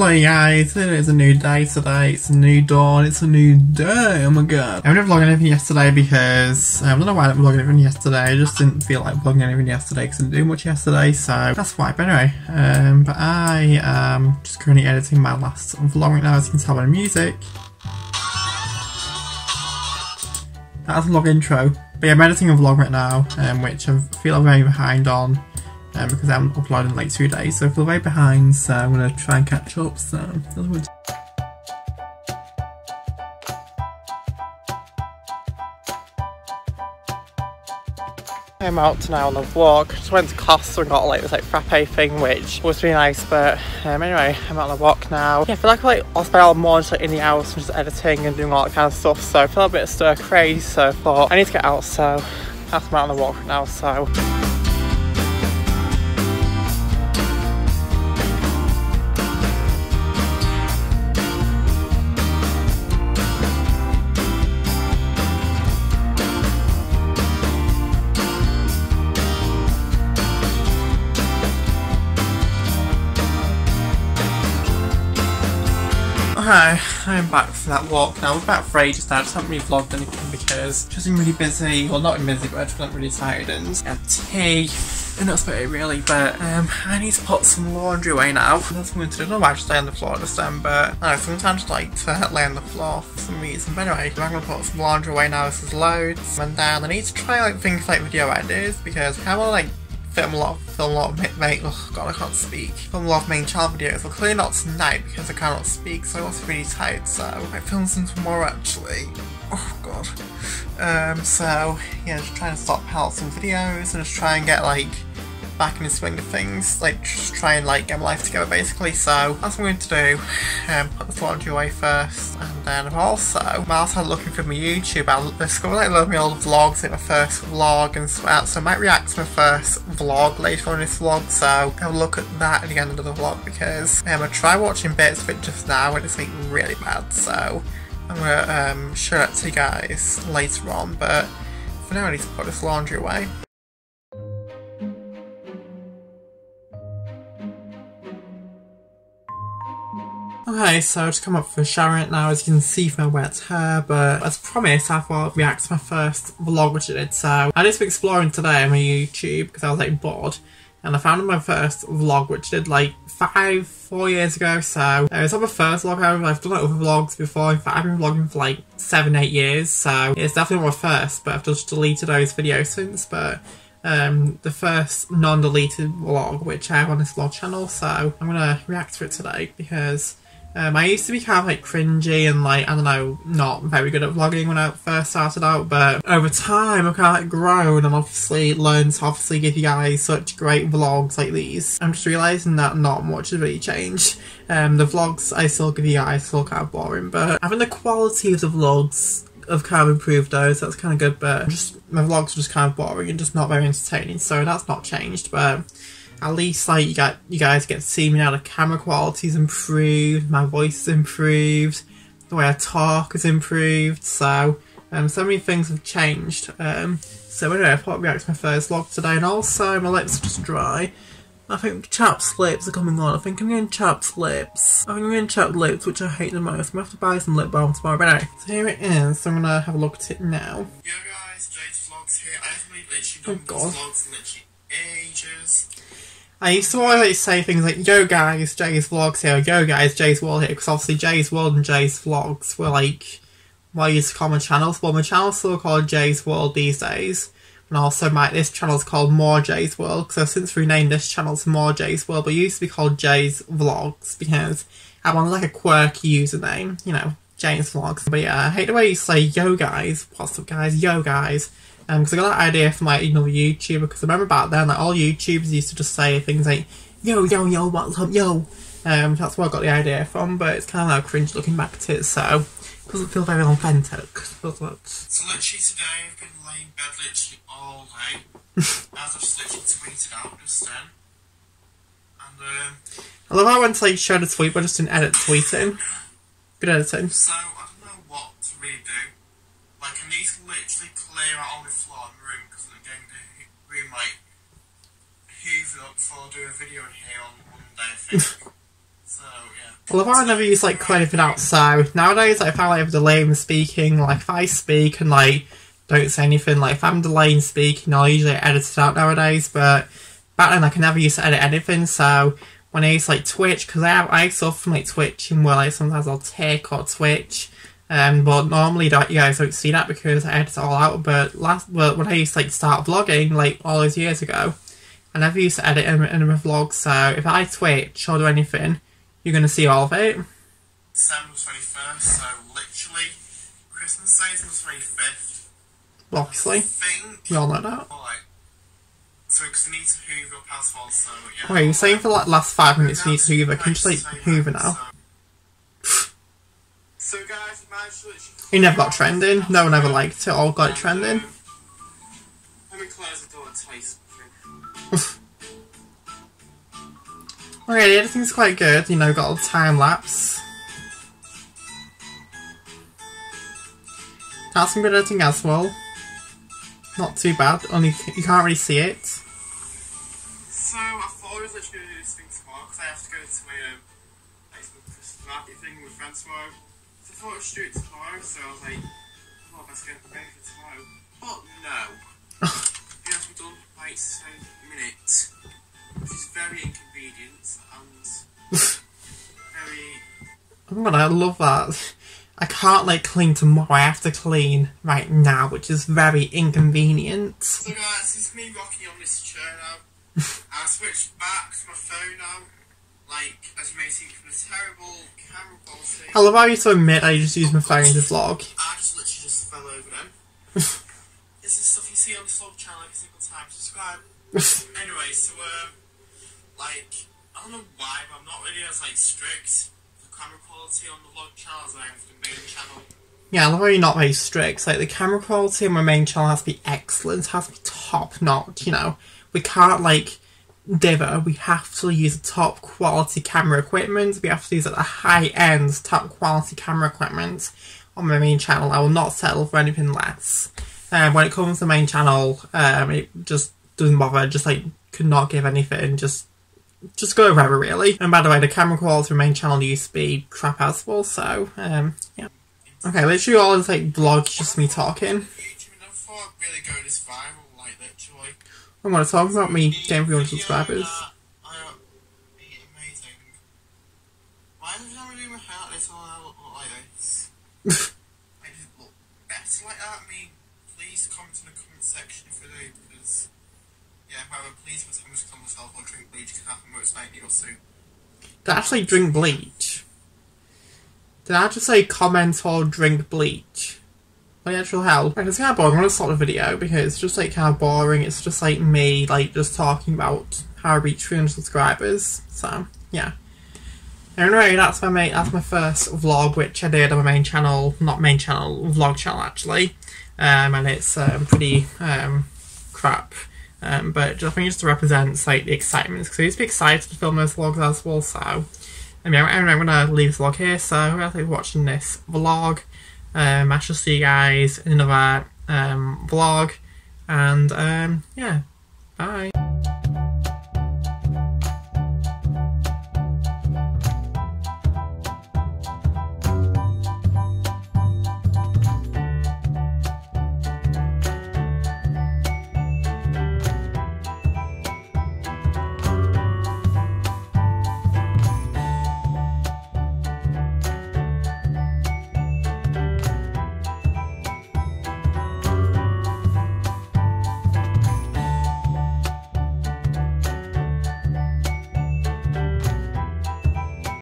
Hello guys, it is a new day today, it's a new dawn, it's a new day, oh my god. I haven't vlogged anything yesterday because, I don't know why I didn't vlog anything yesterday, I just didn't feel like vlogging anything yesterday because I didn't do much yesterday, so that's why. But anyway, but I am just currently editing my last vlog right now, as you can tell by the music. That's a vlog intro, but yeah, I'm editing a vlog right now, which I feel I'm very behind on. Because I haven't uploaded in like 2 days, so I feel way behind, so I'm going to try and catch up, so that's what I'm out now on the walk. Just went to Costa and got like this like frappe thing, which was really nice, but anyway, I'm out on the walk now. Yeah, I feel like I'll spend all morning just, in the house and just editing and doing all that kind of stuff, so I feel a bit stir crazy, so I thought I need to get out, so I'm out on the walk right now, so... Hi, I'm back from that walk now. I was about free just now, I just haven't really vlogged anything because I've just been really busy, well not busy, but I've just been really tired and had tea, and that's about it really, but I need to put some laundry away now. That's what I'm going to do. I don't know why I just lay on the floor in December, I don't know, sometimes I like to lay on the floor for some reason, but anyway, I'm going to put some laundry away now, this is loads, and then I need to try like things like video ideas because I want to like film a lot of main, oh god I can't speak, film a lot of main channel videos, well clearly not tonight because I cannot speak so I was really tired so I filmed some tomorrow actually, oh god, so yeah just trying to stockpile some videos and just try and get like back in the swing of things, like just try and like get my life together basically, so that's what I'm going to do, put the laundry away first, and then I've also, whilst I'm looking through my YouTube, I discovered like a lot of my old vlogs, like my first vlog and stuff like that, so I might react to my first vlog later on in this vlog, so have a look at that at the end of the vlog, because I tried watching bits of it just now and it's like really bad, so I'm going to share it to you guys later on, but for now I need to put this laundry away. Okay, so I've just come up for a shower right now, as you can see from my wet hair, but as promised I thought I'd react to my first vlog which I did, so I did some exploring today on my YouTube because I was like bored, and I found my first vlog which I did like 4 years ago, so it's not my first vlog, however I've done like other vlogs before, in fact I've been vlogging for like 7-8 years, so it's definitely not my first, but I've just deleted those videos since, but... the first non-deleted vlog which I have on this vlog channel, so I'm gonna react to it today because I used to be kind of like cringy and like, I don't know, not very good at vlogging when I first started out, but over time I've kind of like grown and obviously learned to obviously give you guys such great vlogs like these. I'm just realising that not much has really changed. The vlogs I still give you guys still kind of boring, but having the quality of the vlogs I've kind of improved those, that's kind of good, but just my vlogs are just kind of boring and just not very entertaining, so that's not changed, but at least like you guys get to see me now, the camera quality's improved, my voice is improved, the way I talk is improved, so so many things have changed. So anyway, I thought I'd react to my first vlog today, and also my lips are just dry. I think chapped lips are coming on. I think I'm getting chapped lips. I think I'm getting chapped lips, which I hate the most. I'm gonna have to buy some lip balm tomorrow. But anyway, so here it is. So I'm gonna have a look at it now. Yo guys, Jade's Vlogs here. I've literally done these vlogs in literally ages. I used to always like, say things like, yo guys, Jade's Vlogs here. Yo guys, Jade's World here. Because obviously Jade's World and Jade's Vlogs were like, what I used to call my channels. Well, my channel's still called Jade's World these days. And also this channel's called More Ja's World, because I've since renamed this channel to More Ja's World, but it used to be called Ja's Vlogs, because I wanted like a quirky username, you know, Ja's Vlogs. But yeah, I hate the way you say, yo guys, what's up guys, yo guys, because I got that idea from like another YouTuber, because I remember back then, like all YouTubers used to just say things like, yo, yo, yo, what's up, yo, that's where I got the idea from, but it's kind of like cringe looking back at it, so it doesn't feel very authentic, does it? So literally today I've been laying in bed literally all day, as I've just literally tweeted out just then, and I love how I went to like share the tweet but I just didn't edit tweeting. Good editing. So I don't know what to really do, like I need to literally clear out all the floor in the room because I'm going to room like hoover up before I do a video in here on Monday I think. So I love how I never used like kind of an outside. Nowadays I found like I'm delaying speaking, like if I speak and like don't say anything, like if I'm delaying speaking I'll usually edit it out nowadays, but back then I could never use to edit anything, so when I use like Twitch, because I suffer from like twitching where like sometimes I'll tick or twitch, but normally that you guys don't see that because I edit it all out, but when I used to like start vlogging like all those years ago, I never used to edit in my vlog, so if I twitch or do anything, you're going to see all of it. December 21st, so literally, Christmas Day is on the 25th. Obviously. We all know that. Like, so, because we need to hoover up as well, so yeah. Wait, you're saying for like last 5 minutes you need to hoover. Can you just like hoover now? So guys, you never got trending. No one ever liked it or got it trending. Let me close the door and tell you something. Okay, the editing's quite good, you know, got a little time lapse. That's some good editing as well. Not too bad, only you can't really see it. So, I thought I was literally going to do this thing tomorrow because I have to go to my Christmas party thing with friends tomorrow. So I thought I was doing it tomorrow, so I was like, well, let's go to bed for tomorrow. But no. It has to be done by 7 minutes. Which is very inconvenient and very... Oh my god, I love that. I can't like clean tomorrow, I have to clean right now, which is very inconvenient. So guys, this is me rocking on this chair now. I switched back to my phone now, like as you may see from the terrible camera quality. I love how you to admit I just used my phone to vlog. I just literally just fell over them. This is stuff you see on this vlog channel every single time, subscribe. Anyway, so like, I don't know why, but I'm not really as like strict the camera quality on the vlog channel as I am for the main channel. Yeah, I love how you're not very strict. Like, the camera quality on my main channel has to be excellent, has to be top notch, you know. We can't like dither, we have to use top quality camera equipment, we have to use like, the high end top quality camera equipment on my main channel. I will not settle for anything less. When it comes to the main channel, it just doesn't bother, just like could not give anything, just go wherever really. And by the way, the camera quality main channel used to be crap as well, so yeah. Okay, literally all this like vlog just me talking. I'm gonna talk about me getting 300 subscribers. Why does everyone do my hair like this? I look like this. I just look better like that. I mean, please comment in the comment section for the yeah, however, please, I'm just calling myself or drink bleach because I'm most likely or soon. Did I actually drink bleach? Did I just say comment or drink bleach? What the actual hell? Right, it's kind of boring. I'm going to stop the video because it's just like kind of boring. It's just like me, like, just talking about how I reach 300 subscribers. So, yeah. Anyway, that's my first vlog, which I did on my main channel. Not main channel, vlog channel, actually. And it's pretty crap. But I think just to represent like the excitement, because I used to be excited to film those vlogs as well. So anyway, I'm gonna leave this vlog here. So I think watching this vlog, I shall see you guys in another vlog, and yeah, bye.